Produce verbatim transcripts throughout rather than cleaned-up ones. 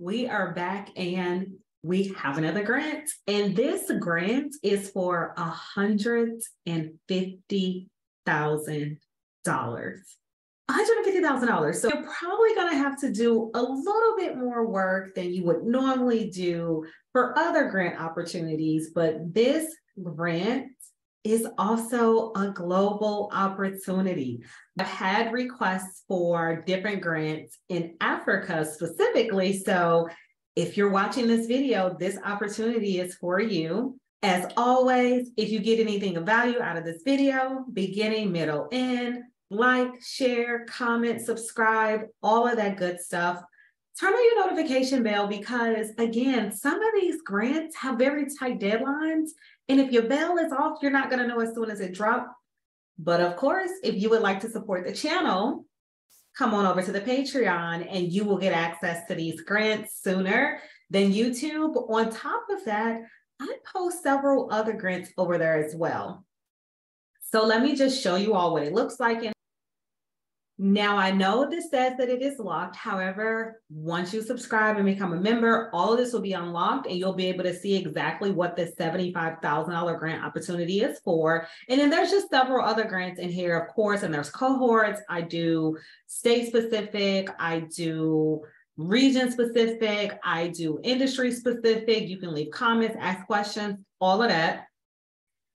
we are back and we have another grant. And this grant is for one hundred fifty thousand dollars. one hundred fifty thousand dollars. So you're probably going to have to do a little bit more work than you would normally do for other grant opportunities, but this grant is also a global opportunity. I've had requests for different grants in Africa specifically. So if you're watching this video, this opportunity is for you. As always, if you get anything of value out of this video, beginning, middle, end, like, share, comment, subscribe, all of that good stuff. Turn on your notification bell because, again, some of these grants have very tight deadlines. And if your bell is off, you're not going to know as soon as it drops. But of course, if you would like to support the channel, come on over to the Patreon and you will get access to these grants sooner than YouTube. On top of that, I post several other grants over there as well. So let me just show you all what it looks like. And now I know this says that it is locked. However, once you subscribe and become a member, all of this will be unlocked and you'll be able to see exactly what this seventy-five thousand dollar grant opportunity is for. And then there's just several other grants in here, of course, and there's cohorts. I do state specific, I do region specific, I do industry specific. You can leave comments, ask questions, all of that.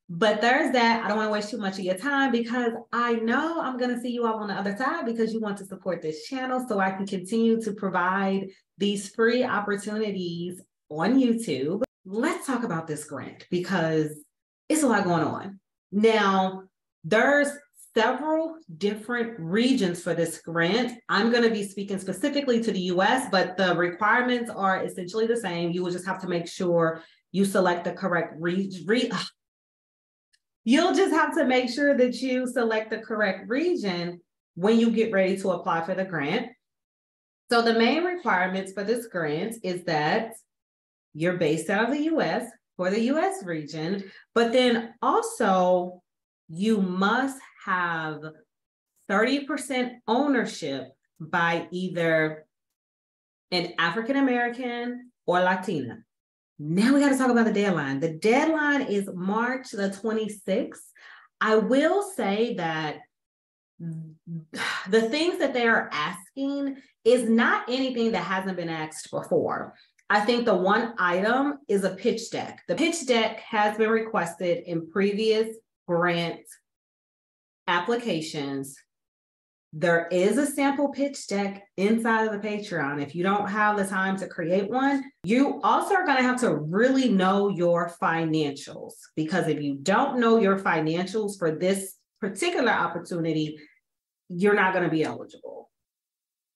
But there's that. I don't want to waste too much of your time because I know I'm going to see you all on the other side because you want to support this channel so I can continue to provide these free opportunities on YouTube. Let's talk about this grant because it's a lot going on. Now, there's several different regions for this grant. I'm going to be speaking specifically to the U S, but the requirements are essentially the same. You will just have to make sure you select the correct region. Re You'll just have to make sure that you select the correct region when you get ready to apply for the grant. So the main requirements for this grant is that you're based out of the U S for the U S region, but then also you must have thirty percent ownership by either an African-American or Latina. Now we got to talk about the deadline. The deadline is March the twenty-sixth. I will say that the things that they are asking is not anything that hasn't been asked before. I think the one item is a pitch deck. The pitch deck has been requested in previous grant applications. There is a sample pitch deck inside of the Patreon. If you don't have the time to create one, you also are going to have to really know your financials, because if you don't know your financials for this particular opportunity, you're not going to be eligible.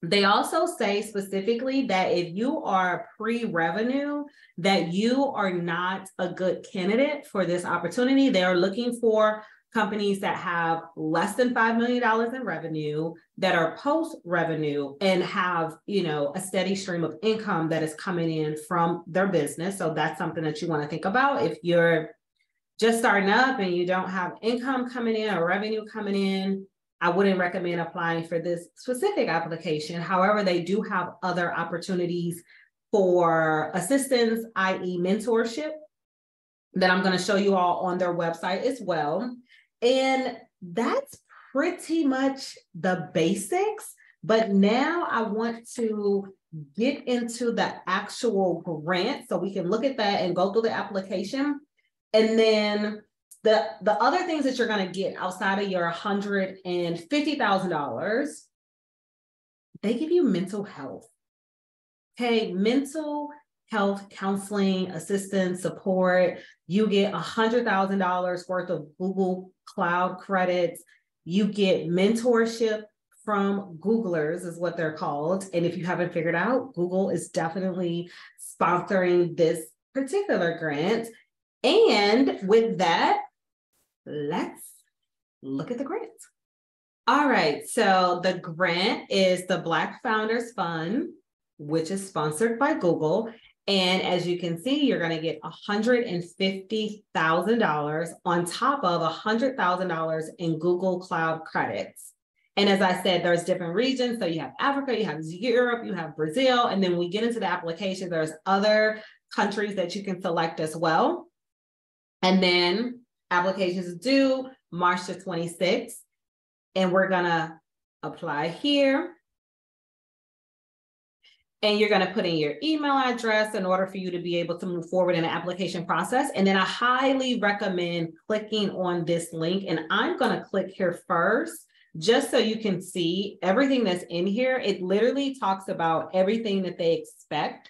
They also say specifically that if you are pre-revenue, that you are not a good candidate for this opportunity. They are looking for companies that have less than five million dollars in revenue, that are post-revenue and have, you know, a steady stream of income that is coming in from their business. So that's something that you want to think about. If you're just starting up and you don't have income coming in or revenue coming in, I wouldn't recommend applying for this specific application. However, they do have other opportunities for assistance, that is mentorship, that I'm going to show you all on their website as well. And that's pretty much the basics. But now I want to get into the actual grant so we can look at that and go through the application. And then the, the other things that you're going to get outside of your one hundred fifty thousand dollars, they give you mental health. Okay, mental health, counseling, assistance, support. You get one hundred thousand dollars worth of Google Cloud credits. You get mentorship from Googlers is what they're called. And if you haven't figured out, Google is definitely sponsoring this particular grant. And with that, let's look at the grant. All right, so the grant is the Black Founders Fund, which is sponsored by Google. And as you can see, you're going to get one hundred fifty thousand dollars on top of one hundred thousand dollars in Google Cloud credits. And as I said, there's different regions. So you have Africa, you have Europe, you have Brazil. And then when we get into the application, there's other countries that you can select as well. And then applications is due March the twenty-sixth. And we're gonna apply here. And you're going to put in your email address in order for you to be able to move forward in the application process. And then I highly recommend clicking on this link. And I'm going to click here first, just so you can see everything that's in here. It literally talks about everything that they expect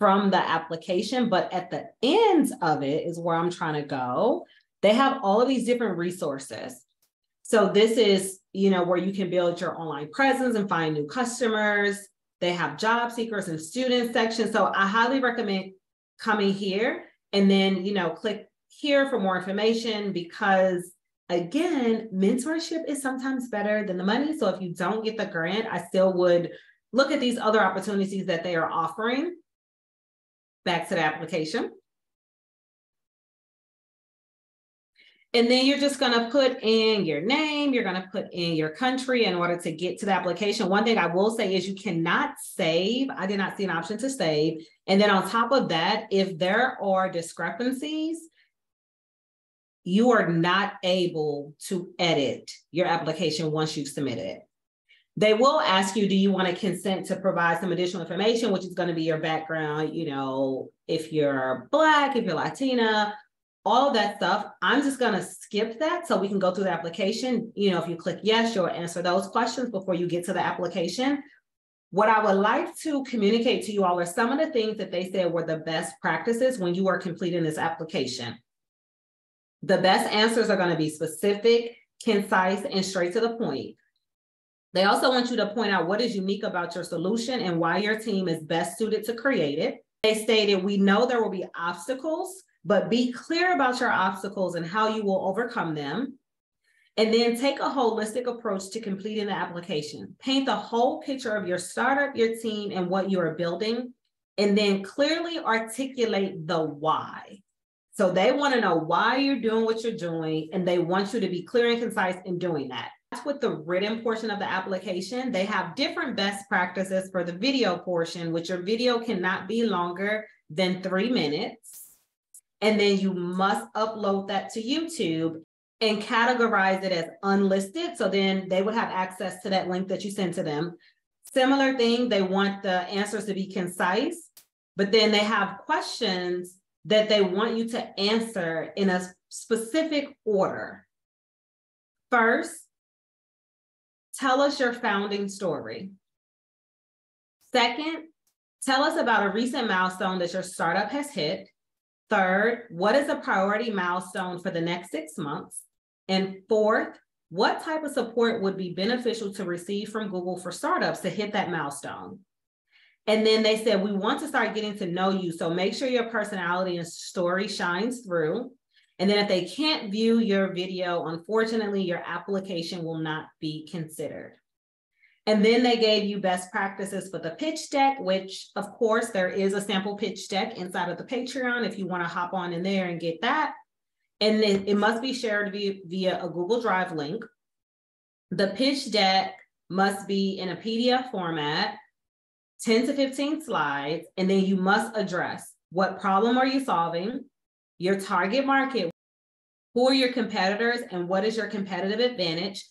from the application. But at the end of it is where I'm trying to go. They have all of these different resources. So this is, you know, where you can build your online presence and find new customers. They have job seekers and students section. So I highly recommend coming here and then, you know, click here for more information, because again, mentorship is sometimes better than the money. So if you don't get the grant, I still would look at these other opportunities that they are offering. Back to the application. And then you're just going to put in your name, you're going to put in your country in order to get to the application. One thing I will say is you cannot save. I did not see an option to save. And then on top of that, if there are discrepancies, you are not able to edit your application once you've submitted it. They will ask you, do you want to consent to provide some additional information, which is going to be your background, you know, if you're Black, if you're Latina, all that stuff. I'm just going to skip that so we can go through the application. You know, if you click yes, you'll answer those questions before you get to the application. What I would like to communicate to you all are some of the things that they said were the best practices when you are completing this application. The best answers are going to be specific, concise, and straight to the point. They also want you to point out what is unique about your solution and why your team is best suited to create it. They stated, we know there will be obstacles, but be clear about your obstacles and how you will overcome them. And then take a holistic approach to completing the application. Paint the whole picture of your startup, your team, and what you are building. And then clearly articulate the why. So they want to know why you're doing what you're doing, and they want you to be clear and concise in doing that. That's with the written portion of the application. They have different best practices for the video portion, which your video cannot be longer than three minutes. And then you must upload that to YouTube and categorize it as unlisted. So then they would have access to that link that you send to them. Similar thing, they want the answers to be concise, but then they have questions that they want you to answer in a specific order. First, tell us your founding story. Second, tell us about a recent milestone that your startup has hit. Third, what is a priority milestone for the next six months? And fourth, what type of support would be beneficial to receive from Google for startups to hit that milestone? And then they said, we want to start getting to know you, so make sure your personality and story shines through. And then if they can't view your video, unfortunately, your application will not be considered. And then they gave you best practices for the pitch deck, which of course there is a sample pitch deck inside of the Patreon if you want to hop on in there and get that. And then it must be shared via, via a Google Drive link. The pitch deck must be in a P D F format, ten to fifteen slides, and then you must address what problem are you solving, your target market, who are your competitors, and what is your competitive advantage,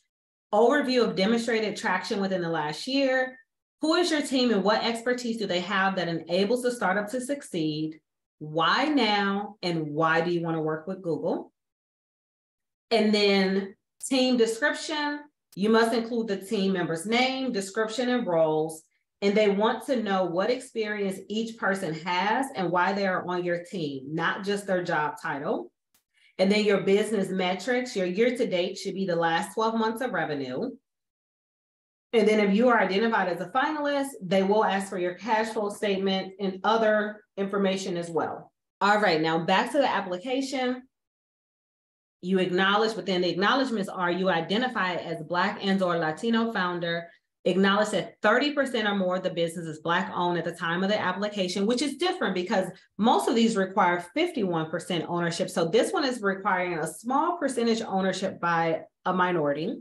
overview of demonstrated traction within the last year, who is your team and what expertise do they have that enables the startup to succeed, why now, and why do you want to work with Google? And then team description, you must include the team member's name, description, and roles, and they want to know what experience each person has and why they are on your team, not just their job title. And then your business metrics, your year-to-date should be the last twelve months of revenue. And then if you are identified as a finalist, they will ask for your cash flow statement and other information as well. All right, now back to the application. You acknowledge, within the acknowledgements are you identify as Black and or Latino founder, acknowledge that thirty percent or more of the business is Black owned at the time of the application, which is different because most of these require fifty-one percent ownership. So this one is requiring a small percentage ownership by a minority.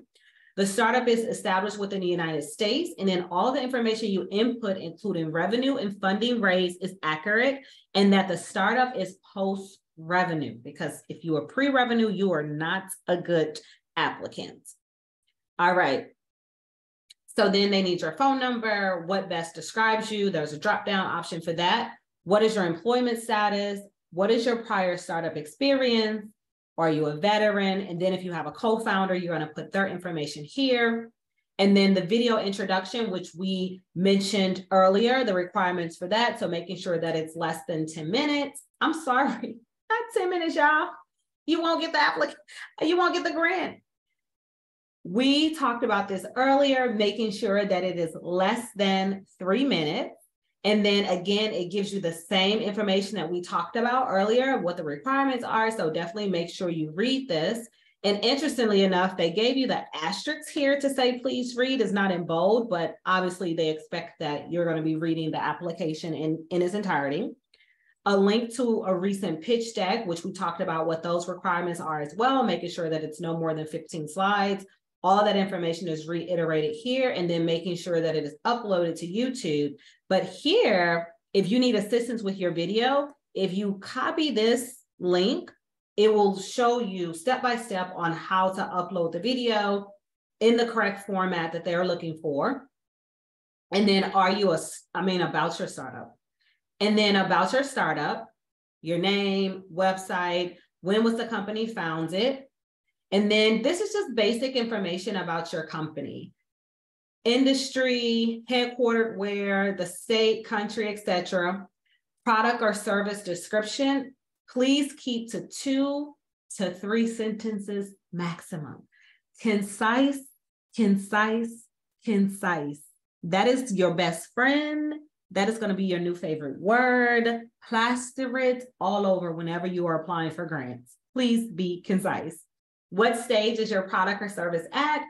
The startup is established within the United States, and then all the information you input, including revenue and funding raised, is accurate, and that the startup is post-revenue, because if you are pre-revenue, you are not a good applicant. All right. So then they need your phone number, what best describes you. There's a drop-down option for that. What is your employment status? What is your prior startup experience? Are you a veteran? And then if you have a co-founder, you're going to put their information here. And then the video introduction, which we mentioned earlier, the requirements for that. So making sure that it's less than ten minutes. I'm sorry, not ten minutes, y'all. You won't get the application. You won't get the grant. We talked about this earlier, making sure that it is less than three minutes. And then again, it gives you the same information that we talked about earlier, what the requirements are. So definitely make sure you read this. And interestingly enough, they gave you the asterisks here to say, please read. It's not in bold, but obviously they expect that you're going to be reading the application in, in its entirety. A link to a recent pitch deck, which we talked about what those requirements are as well, making sure that it's no more than fifteen slides. All that information is reiterated here, and then making sure that it is uploaded to YouTube. But here, if you need assistance with your video, if you copy this link, it will show you step-by-step on how to upload the video in the correct format that they're looking for. And then are you, a, I mean, about your startup. And then about your startup, your name, website, when was the company founded? And then this is just basic information about your company, industry, headquartered where, the state, country, et cetera, product or service description. Please keep to two to three sentences maximum. Concise, concise, concise. That is your best friend. That is going to be your new favorite word. Plaster it all over whenever you are applying for grants. Please be concise. What stage is your product or service at?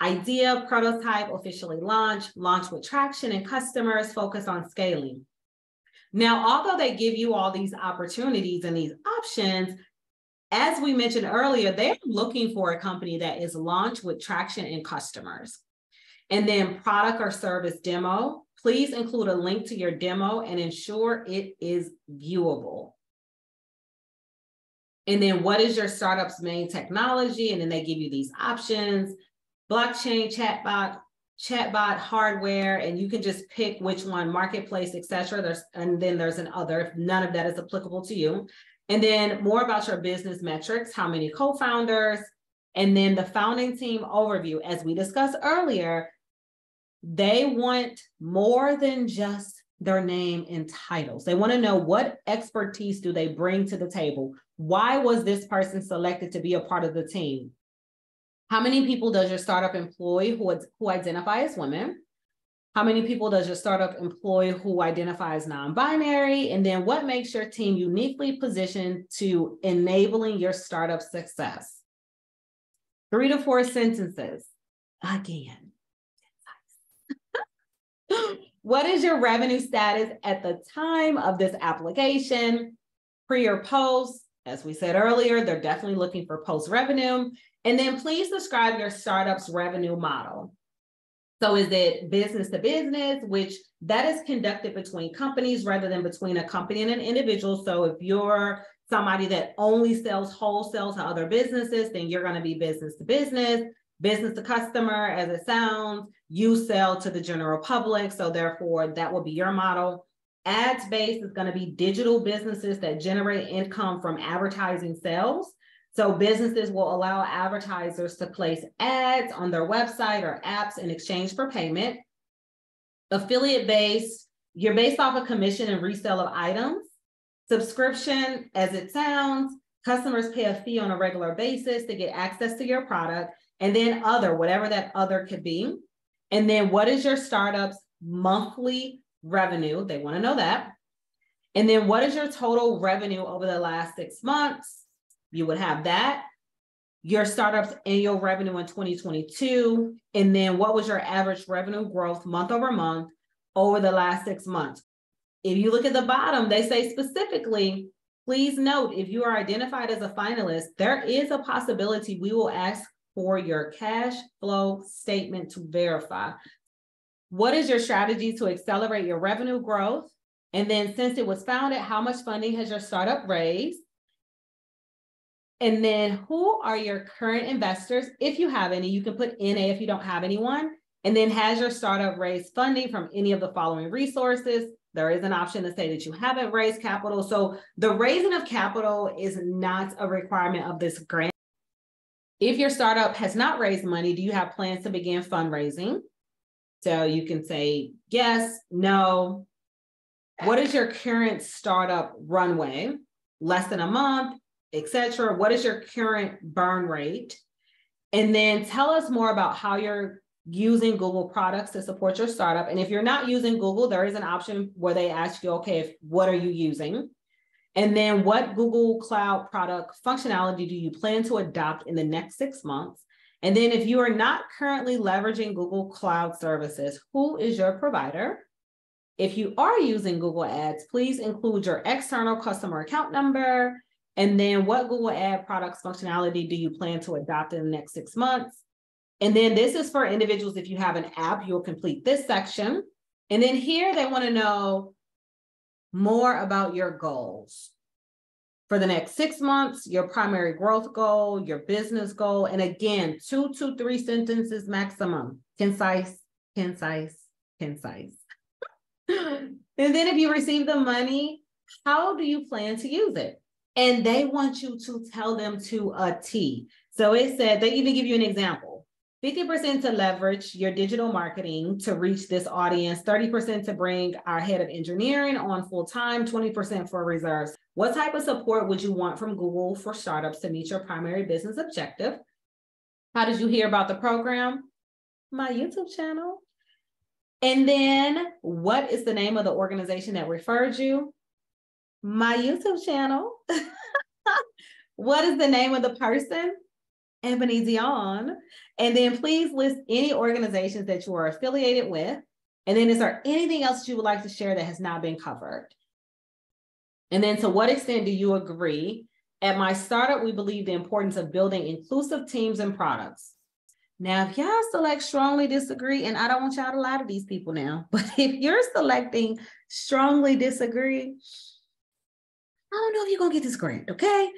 Idea, prototype, officially launched, launch with traction and customers, focus on scaling. Now, although they give you all these opportunities and these options, as we mentioned earlier, they're looking for a company that is launched with traction and customers. And then product or service demo, please include a link to your demo and ensure it is viewable. And then what is your startup's main technology? And then they give you these options, blockchain, chatbot, chatbot, hardware, and you can just pick which one, marketplace, et cetera. There's, and then there's an other, if none of that is applicable to you. And then more about your business metrics, how many co-founders, and then the founding team overview. As we discussed earlier, they want more than just their name and titles. They want to know what expertise do they bring to the table? Why was this person selected to be a part of the team? How many people does your startup employ who, who identify as women? How many people does your startup employ who identify as non-binary? And then what makes your team uniquely positioned to enabling your startup success? Three to four sentences. Again. What is your revenue status at the time of this application, pre or post? As we said earlier, they're definitely looking for post revenue. And then please describe your startup's revenue model. So is it business to business, which that is conducted between companies rather than between a company and an individual. So if you're somebody that only sells wholesale to other businesses, then you're going to be business to business. Business to customer, as it sounds, you sell to the general public. So therefore, that will be your model. Ads-based is going to be digital businesses that generate income from advertising sales. So businesses will allow advertisers to place ads on their website or apps in exchange for payment. Affiliate-based, you're based off a commission and resale of items. Subscription, as it sounds, customers pay a fee on a regular basis to get access to your product. And then other, whatever that other could be. And then what is your startup's monthly revenue? They want to know that. And then what is your total revenue over the last six months? You would have that. Your startup's annual revenue in twenty twenty-two. And then what was your average revenue growth month over month over the last six months? If you look at the bottom, they say specifically, please note, if you are identified as a finalist, there is a possibility we will ask for your cash flow statement to verify. What is your strategy to accelerate your revenue growth? And then since it was founded, how much funding has your startup raised? And then who are your current investors? If you have any, you can put N A if you don't have anyone. And then has your startup raised funding from any of the following resources? There is an option to say that you haven't raised capital. So the raising of capital is not a requirement of this grant. If your startup has not raised money, do you have plans to begin fundraising? So you can say yes, no. What is your current startup runway? Less than a month, et cetera. What is your current burn rate? And then tell us more about how you're using Google products to support your startup. And if you're not using Google, there is an option where they ask you, okay, if, what are you using? And then what Google Cloud product functionality do you plan to adopt in the next six months? And then if you are not currently leveraging Google Cloud services, who is your provider? If you are using Google Ads, please include your external customer account number. And then what Google Ad products functionality do you plan to adopt in the next six months? And then this is for individuals. If you have an app, you'll complete this section. And then here they want to know more about your goals. For the next six months, your primary growth goal, your business goal, and again, two to three sentences maximum. Concise, concise, concise. And then if you receive the money, how do you plan to use it? And they want you to tell them to a T. So it said, they even give you an example. fifty percent to leverage your digital marketing to reach this audience, thirty percent to bring our head of engineering on full time, twenty percent for reserves. What type of support would you want from Google for startups to meet your primary business objective? How did you hear about the program? My YouTube channel. And then what is the name of the organization that referred you? My YouTube channel. What is the name of the person? Ebony Dion. And then please list any organizations that you are affiliated with. And then is there anything else that you would like to share that has not been covered? And then to what extent do you agree? At my startup, we believe the importance of building inclusive teams and products. Now, if y'all select strongly disagree, and I don't want y'all to lie to these people now, but if you're selecting strongly disagree, I don't know if you're going to get this grant, okay?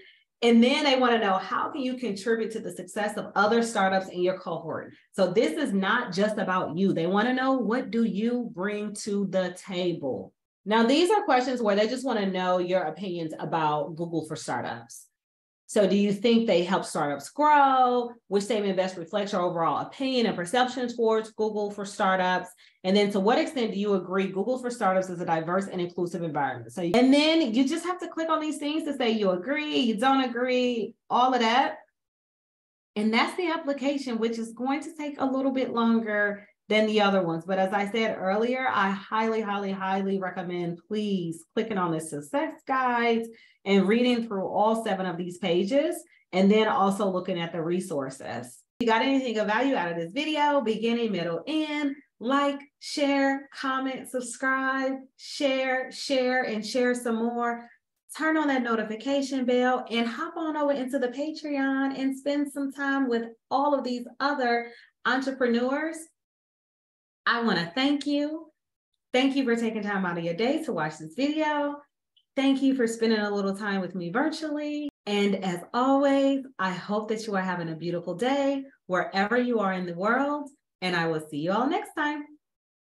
And then they want to know, how can you contribute to the success of other startups in your cohort? So this is not just about you. They want to know, what do you bring to the table? Now, these are questions where they just want to know your opinions about Google for startups. So do you think they help startups grow? Which statement best reflects your overall opinion and perception towards Google for startups? And then to what extent do you agree Google for startups is a diverse and inclusive environment? So, and then you just have to click on these things to say you agree, you don't agree, all of that. And that's the application, which is going to take a little bit longer than the other ones. But as I said earlier, I highly, highly, highly recommend please clicking on the success guides and reading through all seven of these pages, and then also looking at the resources. If you got anything of value out of this video, beginning, middle, end, like, share, comment, subscribe, share, share, and share some more. Turn on that notification bell and hop on over into the Patreon and spend some time with all of these other entrepreneurs. I want to thank you. Thank you for taking time out of your day to watch this video. Thank you for spending a little time with me virtually. And as always, I hope that you are having a beautiful day wherever you are in the world. And I will see you all next time.